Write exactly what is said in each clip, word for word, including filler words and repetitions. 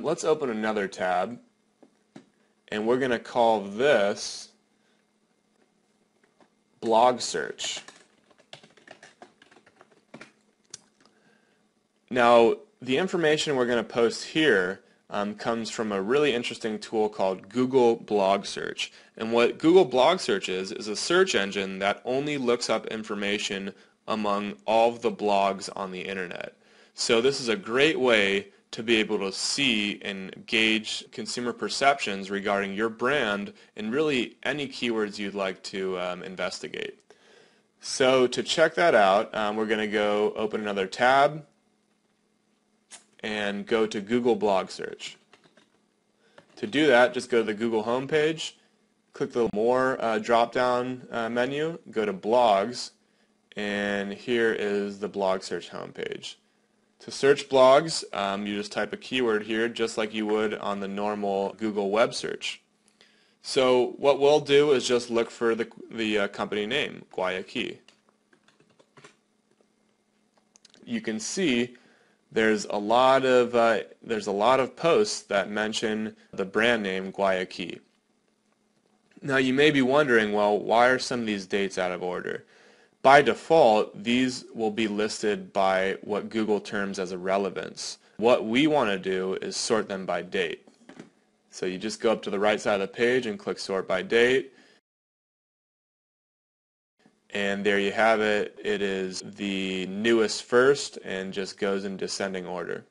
Let's open another tab, and we're going to call this Blog Search. Now, the information we're going to post here um, comes from a really interesting tool called Google Blog Search. And what Google Blog Search is, is a search engine that only looks up information among all of the blogs on the internet. So this is a great way to be able to see and gauge consumer perceptions regarding your brand and really any keywords you'd like to um, investigate. So to check that out, um, we're going to go open another tab and go to Google Blog Search. To do that, just go to the Google homepage, click the More uh, drop-down uh, menu, go to Blogs, and here is the Blog Search homepage. To search blogs, um, you just type a keyword here just like you would on the normal Google web search. So what we'll do is just look for the, the uh, company name, Guayaquil. You can see there's a lot of uh, there's a lot of posts that mention the brand name Guayaquil. Now you may be wondering, well, why are some of these dates out of order? By default, these will be listed by what Google terms as a relevance. What we want to do is sort them by date. So you just go up to the right side of the page and click Sort by Date. And there you have it. It is the newest first and just goes in descending order.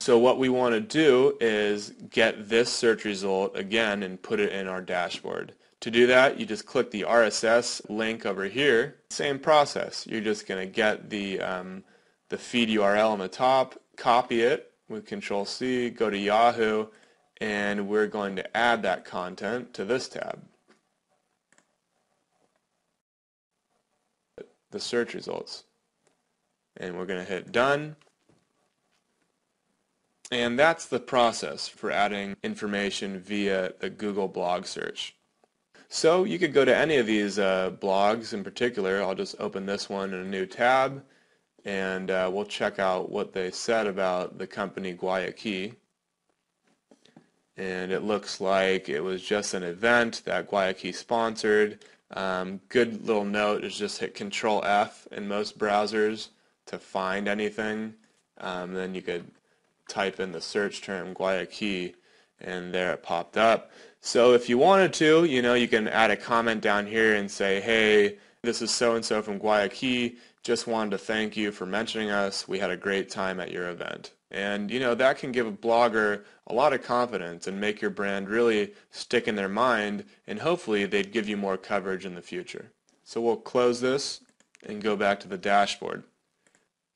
So what we want to do is get this search result again and put it in our dashboard. To do that, you just click the R S S link over here. Same process. You're just going to get the, um, the feed U R L on the top, copy it with control C, go to Yahoo, and we're going to add that content to this tab. The search results. And we're going to hit Done. And that's the process for adding information via the Google Blog Search. So you could go to any of these uh, blogs in particular. I'll just open this one in a new tab, and uh, we'll check out what they said about the company Guayaquil. And it looks like it was just an event that Guayaquil sponsored. Um, good little note is just hit control F in most browsers to find anything. Um, then you could type in the search term Guayaquil, and there it popped up. So if you wanted to, you know, you can add a comment down here and say, hey, this is so-and-so from Guayaquil. Just wanted to thank you for mentioning us. We had a great time at your event. And, you know, that can give a blogger a lot of confidence and make your brand really stick in their mind, and hopefully they'd give you more coverage in the future. So we'll close this and go back to the dashboard.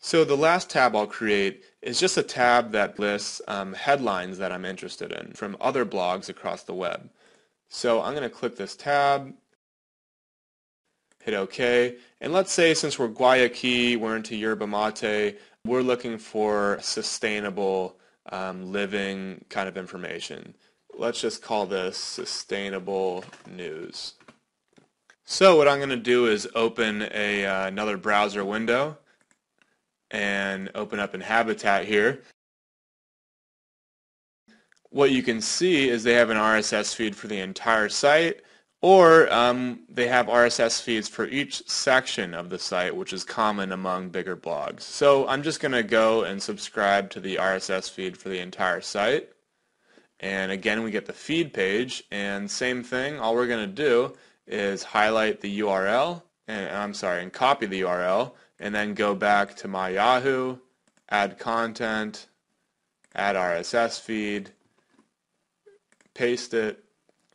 So the last tab I'll create is just a tab that lists um, headlines that I'm interested in from other blogs across the web. So I'm going to click this tab, hit OK, and let's say since we're Guayaquil, we're into yerba mate, we're looking for sustainable um, living kind of information. Let's just call this Sustainable News. So what I'm going to do is open a, uh, another browser window and open up in Habitat here. What you can see is they have an R S S feed for the entire site, or um, they have R S S feeds for each section of the site, which is common among bigger blogs. So I'm just going to go and subscribe to the R S S feed for the entire site. And again, we get the feed page, and same thing, all we're going to do is highlight the U R L, and I'm sorry, and copy the U R L, and then go back to my Yahoo, add content, add R S S feed, paste it,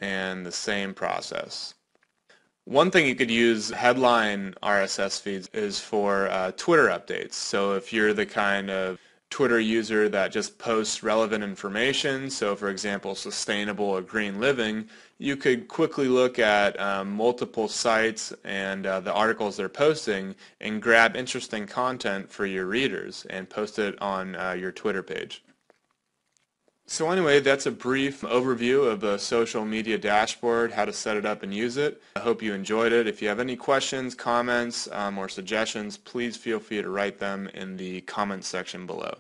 and the same process. One thing you could use headline R S S feeds is for uh, Twitter updates. So if you're the kind of Twitter user that just posts relevant information, so for example, sustainable or green living, you could quickly look at um, multiple sites and uh, the articles they're posting and grab interesting content for your readers and post it on uh, your Twitter page. So anyway, that's a brief overview of the social media dashboard, how to set it up and use it. I hope you enjoyed it. If you have any questions, comments, um, or suggestions, please feel free to write them in the comments section below.